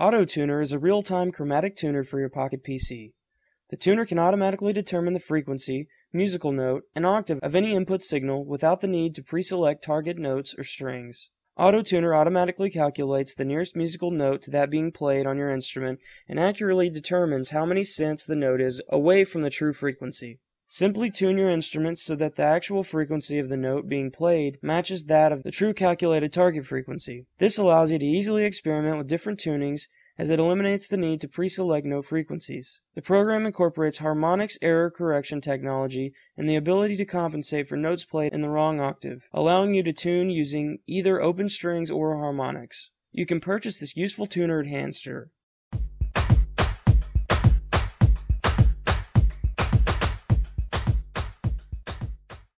Auto Tuner is a real-time chromatic tuner for your Pocket PC. The tuner can automatically determine the frequency, musical note, and octave of any input signal without the need to pre-select target notes or strings. Auto Tuner automatically calculates the nearest musical note to that being played on your instrument and accurately determines how many cents the note is away from the true frequency. Simply tune your instrument so that the actual frequency of the note being played matches that of the true calculated target frequency. This allows you to easily experiment with different tunings, as it eliminates the need to pre-select note frequencies. The program incorporates harmonics error correction technology and the ability to compensate for notes played in the wrong octave, allowing you to tune using either open strings or harmonics. You can purchase this useful tuner at Handster.